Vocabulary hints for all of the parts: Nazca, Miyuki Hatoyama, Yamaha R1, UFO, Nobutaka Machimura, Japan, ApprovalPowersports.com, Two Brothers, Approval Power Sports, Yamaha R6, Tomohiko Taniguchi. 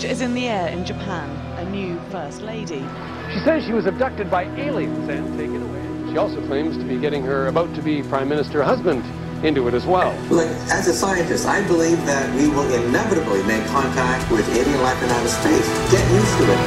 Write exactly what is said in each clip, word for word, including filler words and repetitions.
change is in the air in Japan. A new First Lady. She says she was abducted by aliens and taken away. She also claims to be getting her about-to-be Prime Minister husband into it as well. Look, as a scientist, I believe that we will inevitably make contact with alien life in outer space. Get used to it.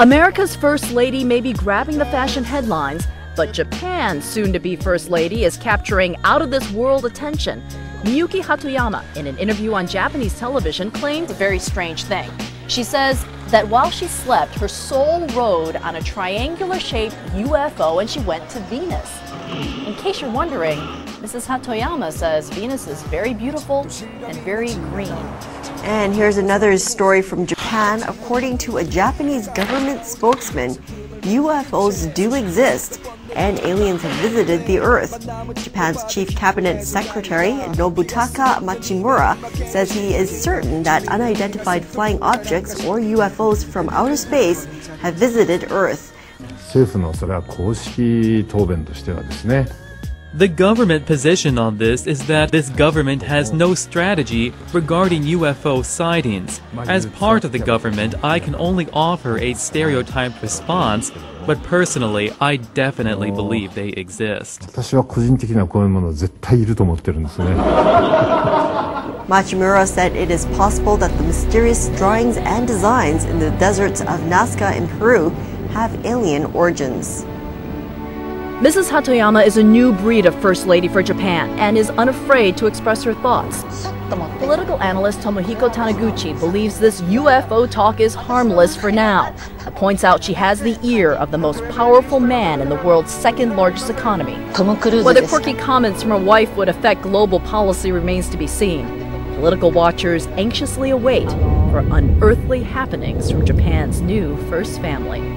America's First Lady may be grabbing the fashion headlines, but Japan's soon-to-be First Lady is capturing out-of-this-world attention. Miyuki Hatoyama, in an interview on Japanese television, claimed a very strange thing. She says that while she slept, her soul rode on a triangular-shaped U F O and she went to Venus. In case you're wondering, Missus Hatoyama says Venus is very beautiful and very green. And here's another story from Japan. According to a Japanese government spokesman, U F Os do exist and aliens have visited the Earth. Japan's chief cabinet secretary, Nobutaka Machimura, says he is certain that unidentified flying objects or U F Os from outer space have visited Earth. The government position on this is that this government has no strategy regarding U F O sightings. As part of the government, I can only offer a stereotyped response, but personally, I definitely believe they exist. Machimura said it is possible that the mysterious drawings and designs in the deserts of Nazca in Peru have alien origins. Missus Hatoyama is a new breed of First Lady for Japan and is unafraid to express her thoughts. Political analyst Tomohiko Taniguchi believes this U F O talk is harmless for now, but points out she has the ear of the most powerful man in the world's second largest economy. Whether quirky comments from her wife would affect global policy remains to be seen. Political watchers anxiously await for unearthly happenings from Japan's new First Family.